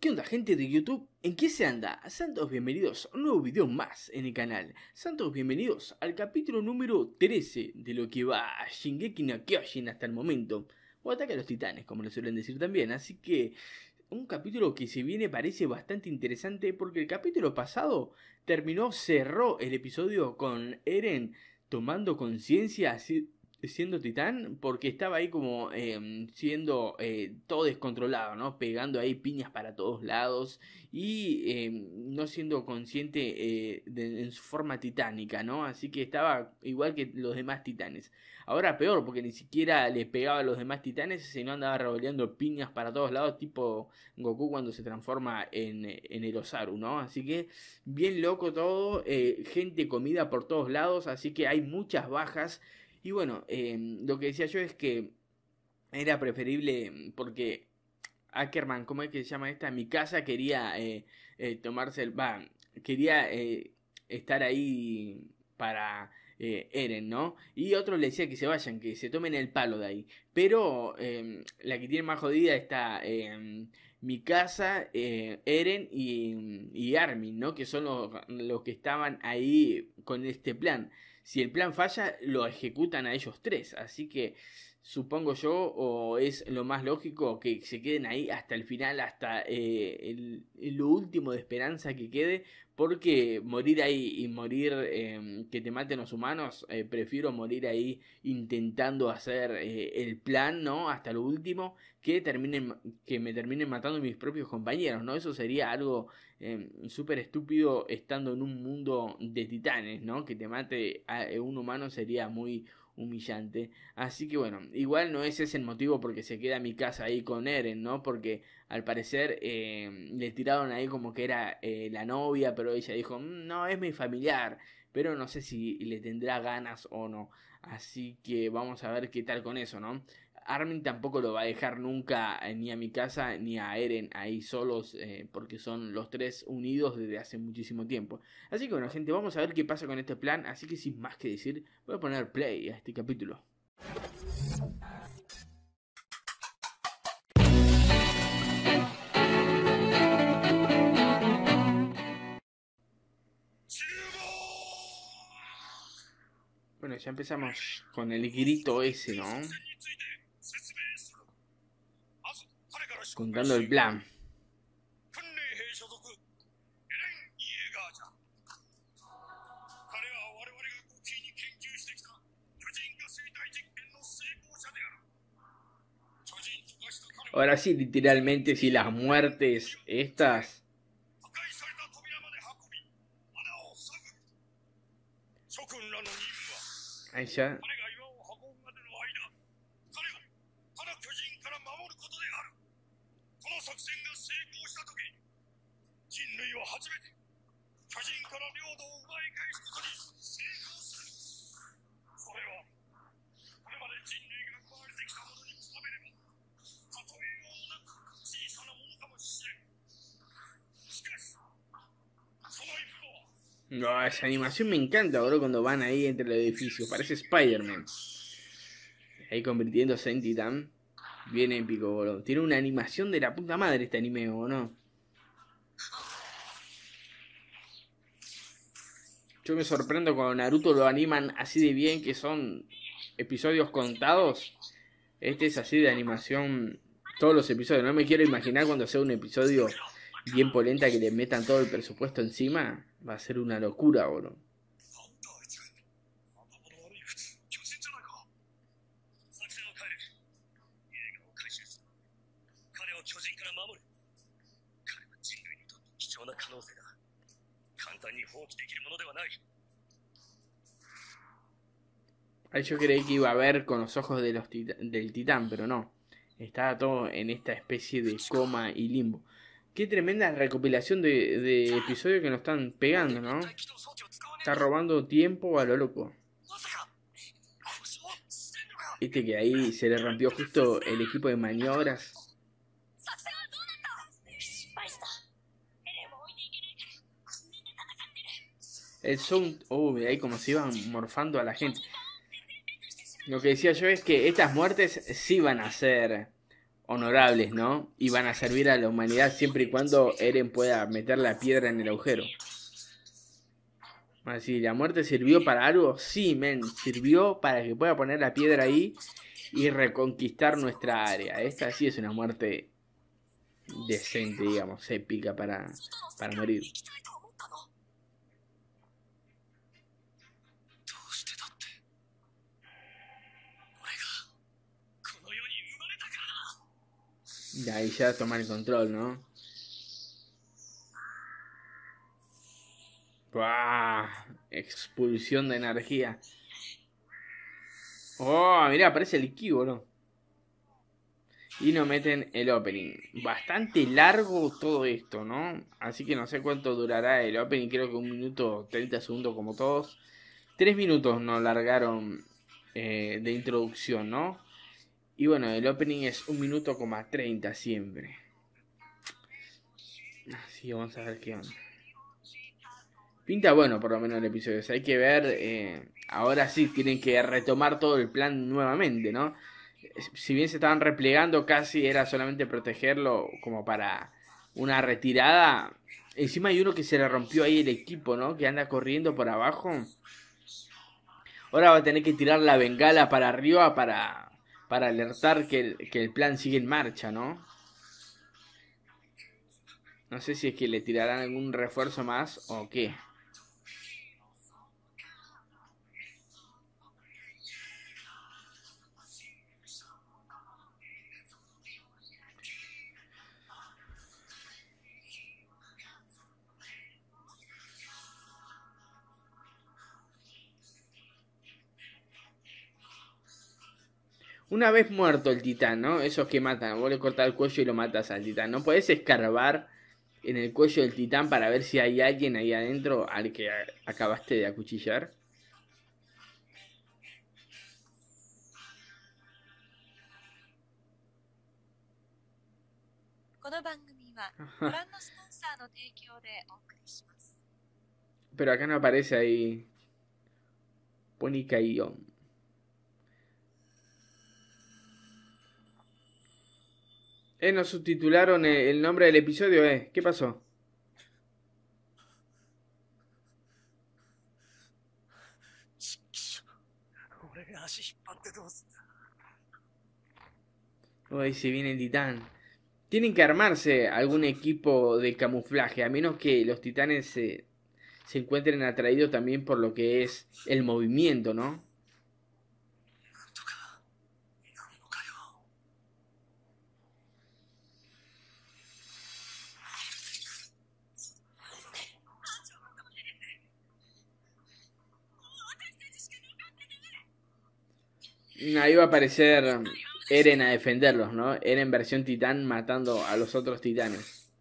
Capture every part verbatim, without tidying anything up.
¿Qué onda, gente de YouTube? ¿En qué se anda? Santos, bienvenidos a un nuevo video más en el canal. Santos, bienvenidos al capítulo número trece de lo que va a Shingeki no Kyojin hasta el momento. O Ataque a los Titanes, como lo suelen decir también. Así que un capítulo que se viene parece bastante interesante porque el capítulo pasado terminó, cerró el episodio con Eren tomando conciencia, siendo titán, porque estaba ahí como eh, siendo eh, todo descontrolado, ¿no? Pegando ahí piñas para todos lados y eh, no siendo consciente eh, de, en su forma titánica, ¿no? Así que estaba igual que los demás titanes. Ahora peor, porque ni siquiera le pegaba a los demás titanes, sino andaba revoleando piñas para todos lados, tipo Goku cuando se transforma en, en el Osaru, ¿no? Así que bien loco todo, eh, gente comida por todos lados, así que hay muchas bajas. Y bueno, eh, lo que decía yo es que era preferible porque Ackerman, ¿cómo es que se llama esta? Mikasa quería eh, eh, tomarse el... va, quería eh, estar ahí para eh, Eren, ¿no? Y otros le decía que se vayan, que se tomen el palo de ahí. Pero eh, la que tiene más jodida está eh, Mikasa, eh, Eren y, y Armin, ¿no? Que son los, los que estaban ahí con este plan. Si el plan falla, lo ejecutan a ellos tres. Así que supongo yo, o es lo más lógico, que se queden ahí hasta el final, hasta eh, el, lo último de esperanza que quede. Porque morir ahí y morir eh, que te maten los humanos, eh, prefiero morir ahí intentando hacer eh, el plan, ¿no? Hasta lo último, que terminen, que me terminen matando mis propios compañeros, ¿no? Eso sería algo eh, súper estúpido estando en un mundo de titanes, ¿no? Que te mate a un humano sería muy humillante. Así que bueno, igual no ese es el motivo porque se queda Mikasa ahí con Eren, ¿no? Porque al parecer eh, le tiraron ahí como que era eh, la novia, pero ella dijo, no, es mi familiar, pero no sé si le tendrá ganas o no. Así que vamos a ver qué tal con eso, ¿no? Armin tampoco lo va a dejar nunca eh, ni a Mikasa ni a Eren ahí solos, eh, porque son los tres unidos desde hace muchísimo tiempo. Así que bueno, gente, vamos a ver qué pasa con este plan. Así que sin más que decir, voy a poner play a este capítulo. Bueno, ya empezamos con el grito ese, ¿no? Contando el plan. Ahora sí, literalmente, si las muertes estas ahí ya no, esa animación me encanta, bro, cuando van ahí entre los edificios. Parece Spider-Man. Ahí convirtiéndose en titán. Bien épico, bro. Tiene una animación de la puta madre este anime, ¿o no? Yo me sorprendo cuando Naruto lo animan así de bien, que son episodios contados. Este es así de animación todos los episodios. No me quiero imaginar cuando sea un episodio bien polenta que le metan todo el presupuesto encima. Va a ser una locura, bro. Ahí yo creí que iba a ver con los ojos de los tita del titán, pero no. Estaba todo en esta especie de coma y limbo. Qué tremenda recopilación de, de episodios que nos están pegando, ¿no? Está robando tiempo a lo loco. Viste que ahí se le rompió justo el equipo de maniobras. El sound... Oh, ahí como se iban morfando a la gente. Lo que decía yo es que estas muertes sí van a ser... honorables, ¿no? Y van a servir a la humanidad siempre y cuando Eren pueda meter la piedra en el agujero. Así, ¿la muerte sirvió para algo? Sí, men, sirvió para que pueda poner la piedra ahí y reconquistar nuestra área. Esta sí es una muerte decente, digamos, épica para, para morir. Y ahí ya tomar el control, ¿no? ¡Buah! Expulsión de energía. ¡Oh! Mirá, aparece el equívoco. Y nos meten el opening. Bastante largo todo esto, ¿no? Así que no sé cuánto durará el opening. Creo que un minuto, treinta segundos como todos. Tres minutos nos largaron eh, de introducción, ¿no? Y bueno, el opening es un minuto coma treinta siempre. Así que vamos a ver qué onda. Pinta bueno por lo menos el episodio. O sea, hay que ver. Eh, ahora sí tienen que retomar todo el plan nuevamente, ¿no? Si bien se estaban replegando, casi era solamente protegerlo como para una retirada. Encima hay uno que se le rompió ahí el equipo, ¿no? Que anda corriendo por abajo. Ahora va a tener que tirar la bengala para arriba para... para alertar que el, que el plan sigue en marcha, ¿no? No sé si es que le tirarán algún refuerzo más o qué. Una vez muerto el titán, ¿no? Esos que matan, vos le cortás el cuello y lo matas al titán. No podés escarbar en el cuello del titán para ver si hay alguien ahí adentro al que acabaste de acuchillar. Pero acá no aparece ahí Pony Canyon. Eh, nos subtitularon el nombre del episodio, eh. ¿Qué pasó? Uy, si viene el titán. Tienen que armarse algún equipo de camuflaje, a menos que los titanes se, se encuentren atraídos también por lo que es el movimiento, ¿no? Ahí va a aparecer Eren a defenderlos, ¿no? Eren versión titán matando a los otros titanes.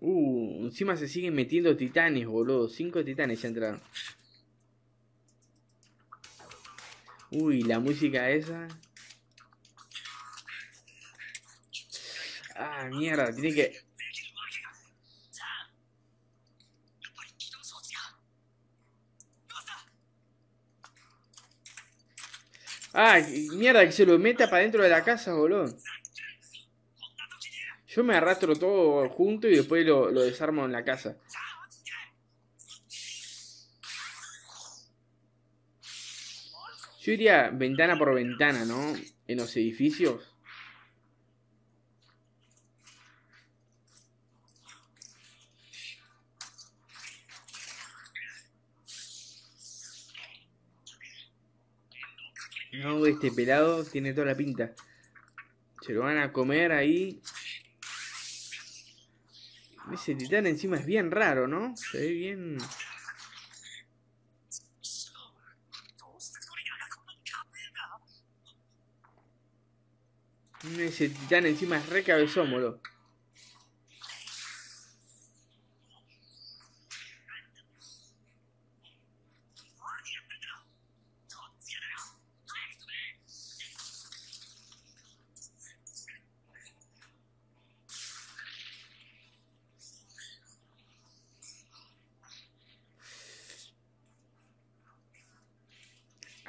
Uh, encima se siguen metiendo titanes, boludo. Cinco titanes ya entraron. Uy, la música esa. Ah, mierda, tiene que... Ah, mierda, que se lo meta para dentro de la casa, boludo. Yo me arrastro todo junto y después lo, lo desarmo en la casa. Yo iría ventana por ventana, ¿no? En los edificios. No, este pelado tiene toda la pinta. Se lo van a comer ahí. Ese titán encima es bien raro, ¿no? Se ve bien... Ese titán encima es re cabezón, boludo.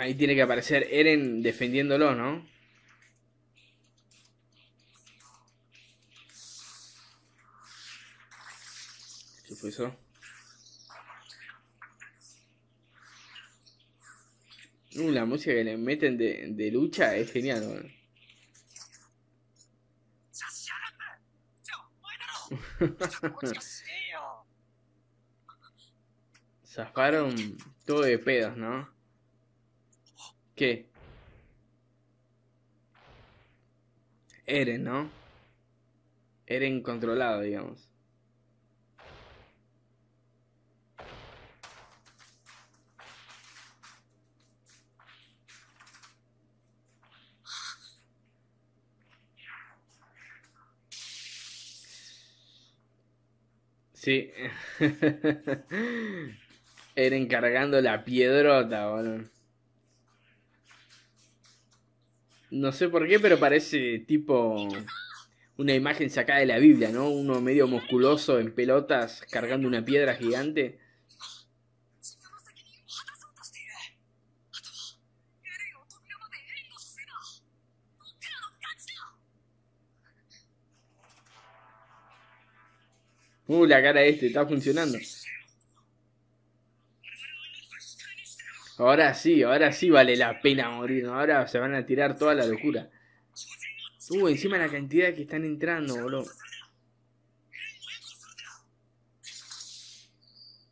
Ahí tiene que aparecer Eren defendiéndolo, ¿no? ¿Qué fue eso? Uh, la música que le meten de, de lucha es genial, ¿no? Zafaron todo de pedos, ¿no? ¿Qué? Eren, ¿no? Eren controlado, digamos. Sí. Eren cargando la piedrota, boludo. No sé por qué, pero parece tipo una imagen sacada de la Biblia, ¿no? Uno medio musculoso en pelotas cargando una piedra gigante. Uh, la cara este, está funcionando. Ahora sí, ahora sí vale la pena morir, ¿no? Ahora se van a tirar toda la locura. Uh, encima la cantidad que están entrando, boludo.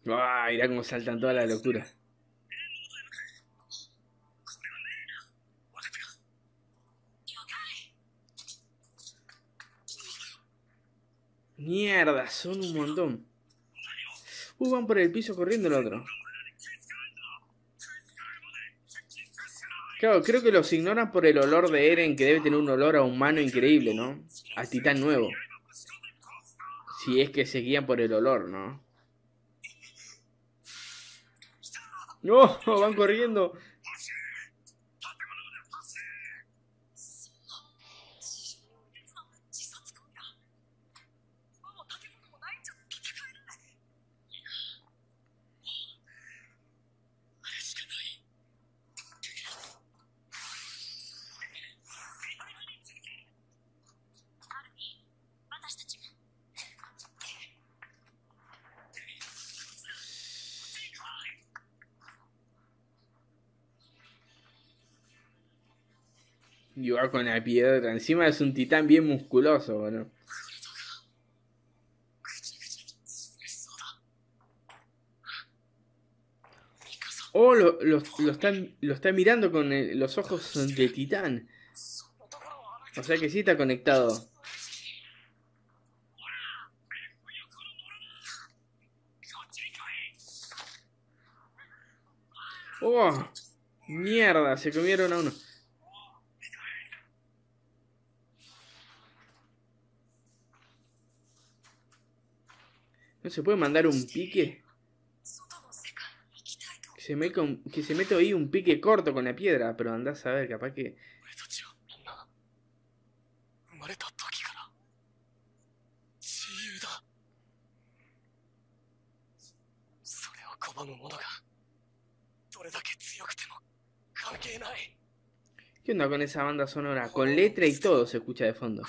Ah, mirá cómo saltan toda la locura. Mierda, son un montón. Uh, van por el piso corriendo el otro. Claro, creo que los ignoran por el olor de Eren, que debe tener un olor a humano increíble, ¿no? A titán nuevo. Si es que se guían por el olor, ¿no? ¡No! ¡Van corriendo! Y va con la piedra. Encima es un titán bien musculoso, boludo. Oh, lo, lo, lo, está, lo está mirando con el, los ojos de titán. O sea que sí está conectado. Oh, mierda, se comieron a uno. ¿No se puede mandar un pique? Que se, me con, que se mete ahí un pique corto con la piedra, pero andás a ver, capaz que... ¿Qué onda con esa banda sonora? Con letra y todo se escucha de fondo.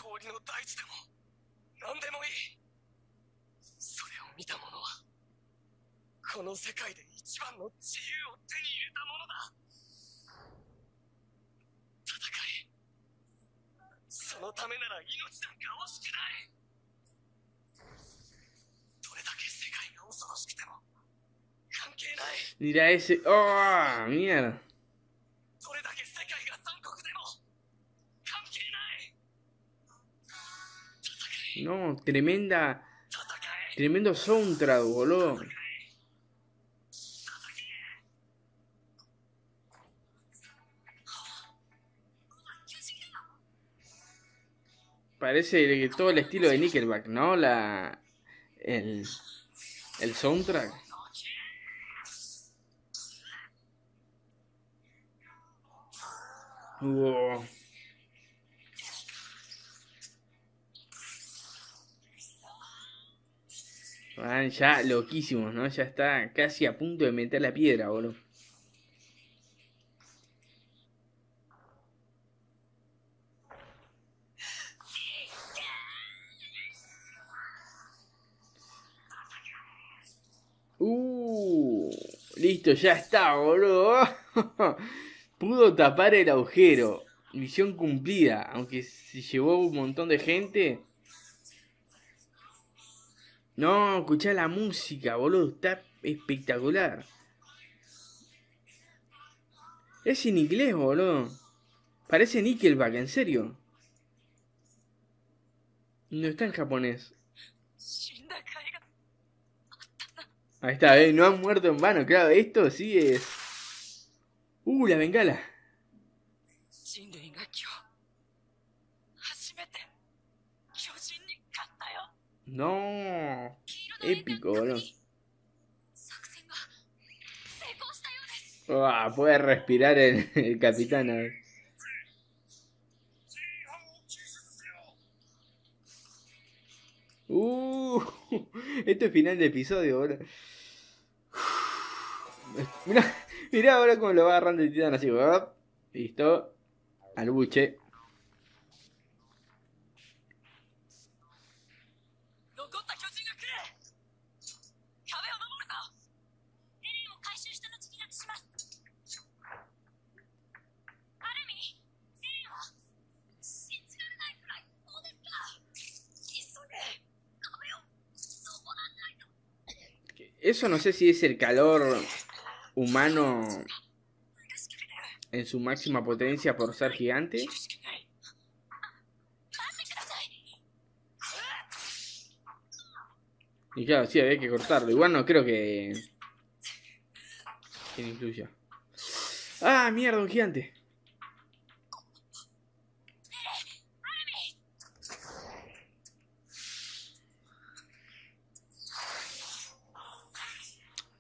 Mira ese... ¡Oh! ¡Mierda! No, tremenda... Tremendo soundtrack, boludo. Parece que todo el estilo de Nickelback, ¿no? La... El... El soundtrack. Wow. Van ya loquísimos, ¿no? Ya está casi a punto de meter la piedra, boludo. Listo, ya está, boludo. Pudo tapar el agujero. Misión cumplida. Aunque se llevó un montón de gente. No, escuchá la música, boludo. Está espectacular. Es en inglés, boludo. Parece Nickelback, en serio. No está en japonés. Ahí está, ¿eh? No han muerto en vano, claro. Esto sí es... Uh, la bengala. No. Épico, boludo. Ah, oh, puede respirar el, el capitán. A ver. Uh, esto es final de episodio, boludo. Mirá, mirá ahora cómo lo va agarrando el titán así, ¿verdad? Listo. Al buche. Eso no sé si es el calor humano en su máxima potencia por ser gigante. Y claro, sí, había que cortarlo. Igual no creo que... que incluya. ¡Ah, mierda, un gigante!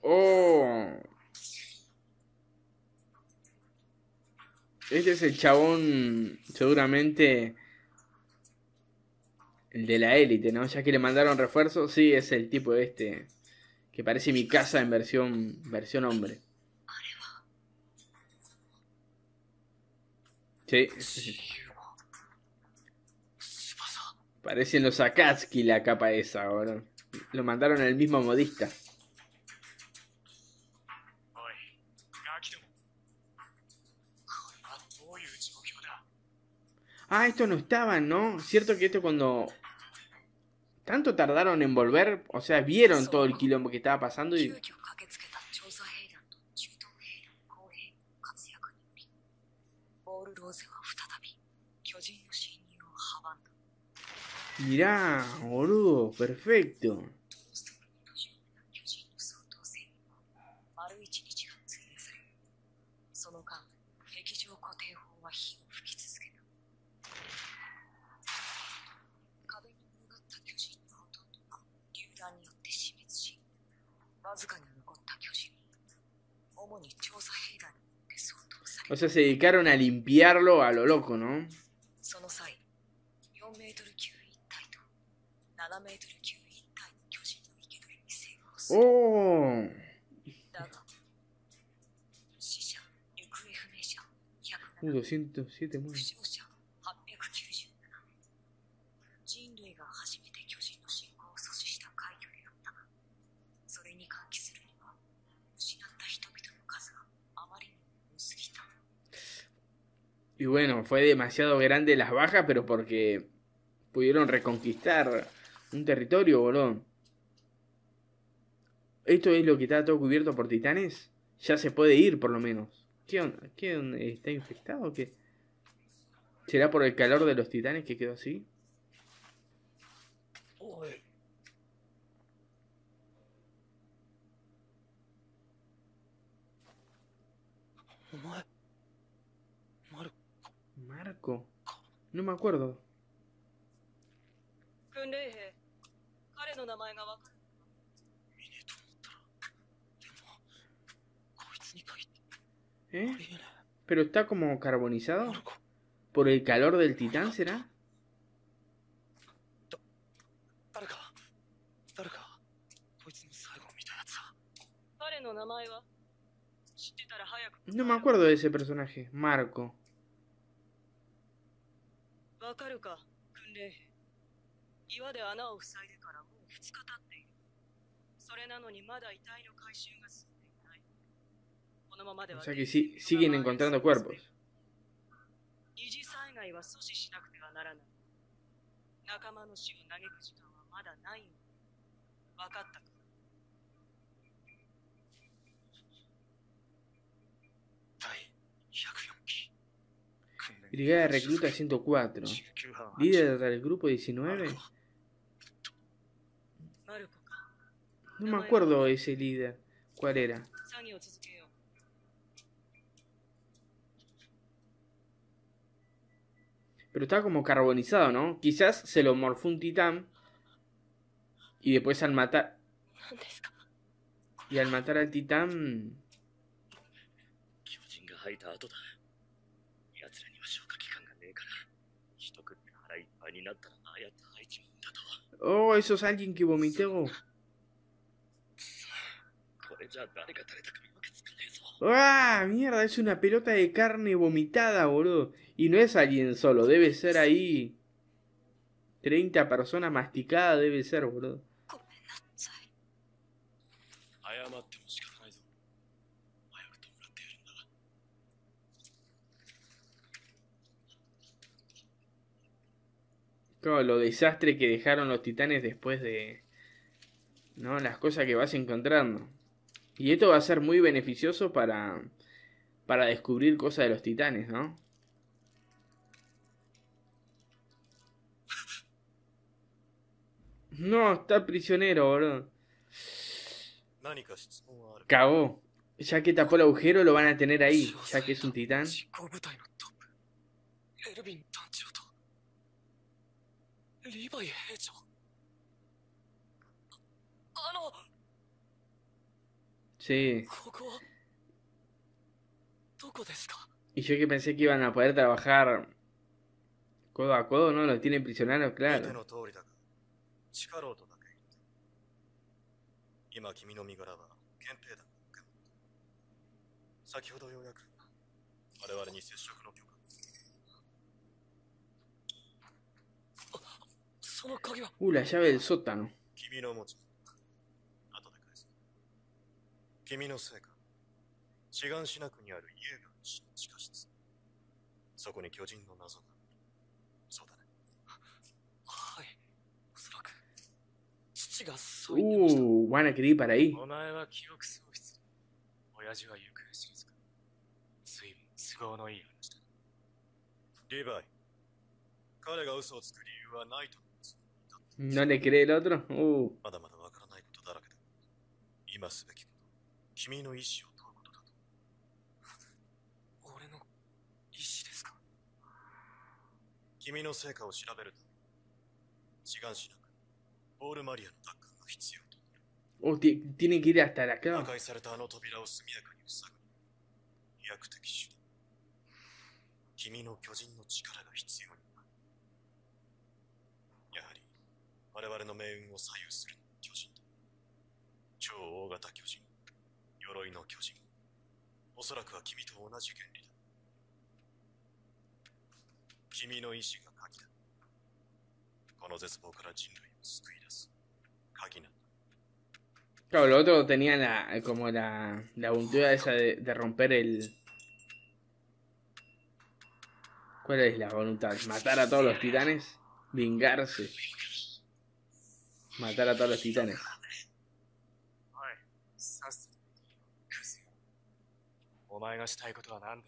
Oh. Este es el chabón, seguramente el de la élite, ¿no? Ya que le mandaron refuerzos, sí, es el tipo este que parece Mikasa en versión versión hombre. Sí, sí. Parecen los Akatsuki la capa esa, ahora. Lo mandaron al mismo modista. Ah, esto no estaba, ¿no? Cierto que esto cuando... tanto tardaron en volver, o sea, vieron todo el quilombo que estaba pasando y... Mirá, boludo, perfecto. O sea, se dedicaron a limpiarlo a lo loco, ¿no? Oh. Uh, doscientos siete muertos. Y bueno, fue demasiado grande las bajas, pero porque pudieron reconquistar un territorio, boludo. Esto es lo que está todo cubierto por titanes. Ya se puede ir, por lo menos. ¿Qué onda? ¿Qué onda? ¿Está infectado o qué? ¿Será por el calor de los titanes que quedó así? Marco, no me acuerdo. ¿Eh? Pero está como carbonizado. ¿Por el calor del titán será? No me acuerdo de ese personaje, Marco. O sea que sí, siguen encontrando cuerpos. Brigada de recluta ciento cuatro, líder del grupo diecinueve. No me acuerdo ese líder, ¿cuál era? Pero está como carbonizado, ¿no? Quizás se lo morfó un titán y después al matar... Y al matar al titán... Oh, eso es alguien que vomitó. ¡Ah! Mierda, es una pelota de carne vomitada, boludo. Y no es alguien solo, debe ser ahí treinta personas masticadas, debe ser, boludo. Claro, lo desastre que dejaron los titanes después de... ¿no? Las cosas que vas encontrando. Y esto va a ser muy beneficioso para... para descubrir cosas de los titanes, ¿no? No, está prisionero, boludo. Cagó. Ya que tapó el agujero, lo van a tener ahí. Ya que es un titán. Sí. Y yo que pensé que iban a poder trabajar codo a codo, ¿no? Los tienen prisioneros, claro. Uh, la llave del sótano. Uh, van a querer ir para ahí. ¿No le cree el otro? Uh. Oh, tiene que ir hasta la cama. Claro, lo otro tenía la, como la, la aventura esa de, de romper el... ¿Cuál es la voluntad? ¿Matar a todos los titanes? Vengarse. Matar a todos los titanes. Ah. Nada mal.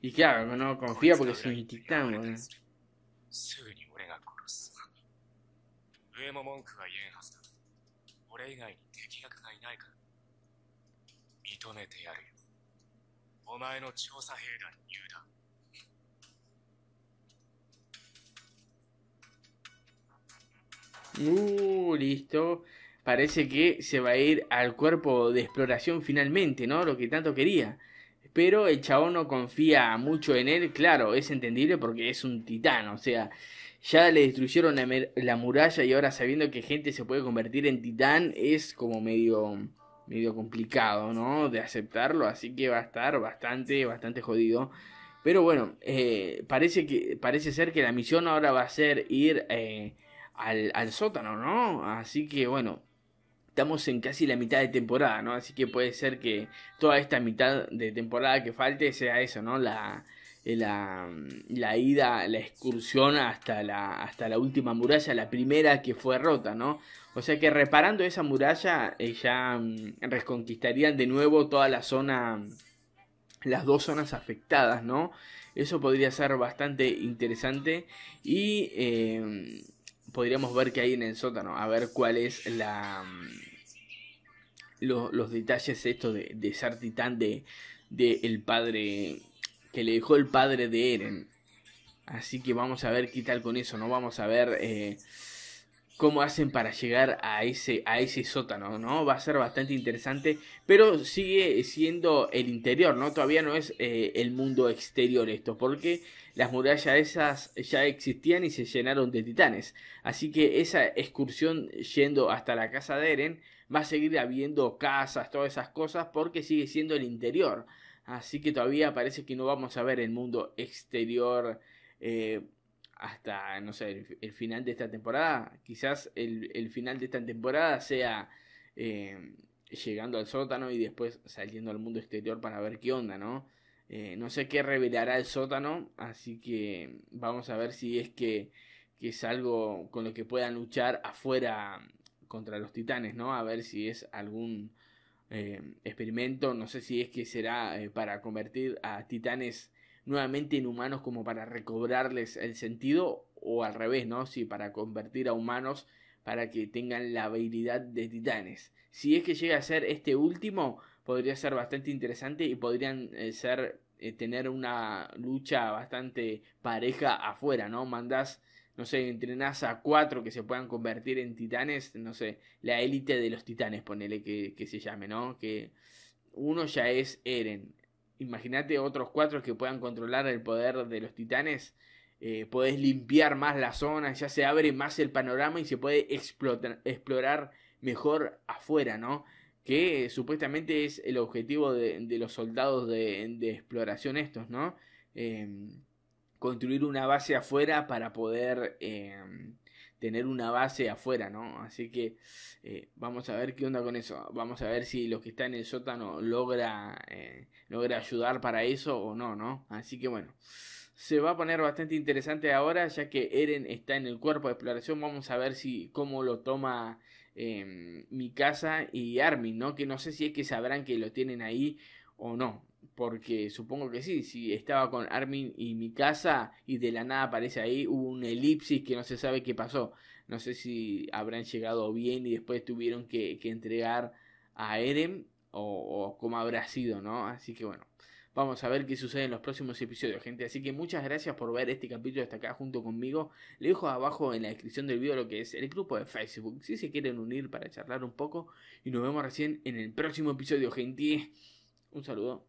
Y claro, no confía porque es un titán, ¿no? Uh, listo. Parece que se va a ir al cuerpo de exploración finalmente, ¿no? Lo que tanto quería. pero el chabón no confía mucho en él. Claro, es entendible porque es un titán, o sea, ya le destruyeron la, la muralla y ahora sabiendo que gente se puede convertir en titán es como medio, medio complicado, ¿no? De aceptarlo, así que va a estar bastante, bastante jodido. Pero bueno, eh, parece que parece ser que la misión ahora va a ser ir eh, al, al sótano, ¿no? Así que bueno, estamos en casi la mitad de temporada, ¿no? Así que puede ser que toda esta mitad de temporada que falte sea eso, ¿no? La, la, la ida, la excursión hasta la, hasta la última muralla, la primera que fue rota, ¿no? O sea que reparando esa muralla eh, ya mm, reconquistarían de nuevo toda la zona... las dos zonas afectadas, ¿no? Eso podría ser bastante interesante. Y eh, podríamos ver qué hay en el sótano. A ver cuál es la... Los, los detalles estos de, de ser titán de, de el padre... que le dejó el padre de Eren. Así que vamos a ver qué tal con eso, ¿no? Vamos a ver... Eh, cómo hacen para llegar a ese, a ese sótano, ¿no? Va a ser bastante interesante, pero sigue siendo el interior, ¿no? Todavía no es eh, el mundo exterior esto, porque las murallas esas ya existían y se llenaron de titanes. Así que esa excursión yendo hasta la casa de Eren va a seguir habiendo casas, todas esas cosas, porque sigue siendo el interior. Así que todavía parece que no vamos a ver el mundo exterior eh, hasta, no sé, el, el final de esta temporada. Quizás el, el final de esta temporada sea eh, llegando al sótano y después saliendo al mundo exterior para ver qué onda, ¿no? Eh, no sé qué revelará el sótano, así que vamos a ver si es que, que es algo con lo que puedan luchar afuera contra los titanes, ¿no? A ver si es algún eh, experimento, no sé si es que será eh, para convertir a titanes nuevamente inhumanos como para recobrarles el sentido, o al revés, ¿no? Sí, para convertir a humanos para que tengan la habilidad de titanes. Si es que llega a ser este último, podría ser bastante interesante y podrían eh, ser eh, tener una lucha bastante pareja afuera, ¿no? Mandás, no sé, entrenás a cuatro que se puedan convertir en titanes, no sé, la élite de los titanes, ponele que, que se llame, ¿no? Que uno ya es Eren. Imagínate otros cuatro que puedan controlar el poder de los titanes. Eh, podés limpiar más la zona, ya se abre más el panorama y se puede explotar, explorar mejor afuera, ¿no? Que eh, supuestamente es el objetivo de, de los soldados de, de exploración estos, ¿no? Eh, construir una base afuera para poder eh, tener una base afuera, ¿no? Así que eh, vamos a ver qué onda con eso. Vamos a ver si los que están en el sótano logra... Eh, logra ayudar para eso o no, ¿no? Así que bueno, se va a poner bastante interesante ahora, ya que Eren está en el cuerpo de exploración. Vamos a ver si cómo lo toma eh, Mikasa y Armin, ¿no? Que no sé si es que sabrán que lo tienen ahí o no, porque supongo que sí. Si estaba con Armin y Mikasa y de la nada aparece ahí, hubo un elipsis que no se sabe qué pasó. No sé si habrán llegado bien y después tuvieron que, que entregar a Eren, O, o como habrá sido, ¿no? Así que bueno, vamos a ver qué sucede en los próximos episodios, gente. Así que muchas gracias por ver este capítulo hasta acá junto conmigo. Le dejo abajo en la descripción del video lo que es el grupo de Facebook, si se quieren unir para charlar un poco. Y nos vemos recién en el próximo episodio, gente. Un saludo.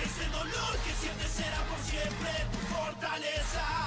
Ese dolor que sientes será por siempre tu fortaleza.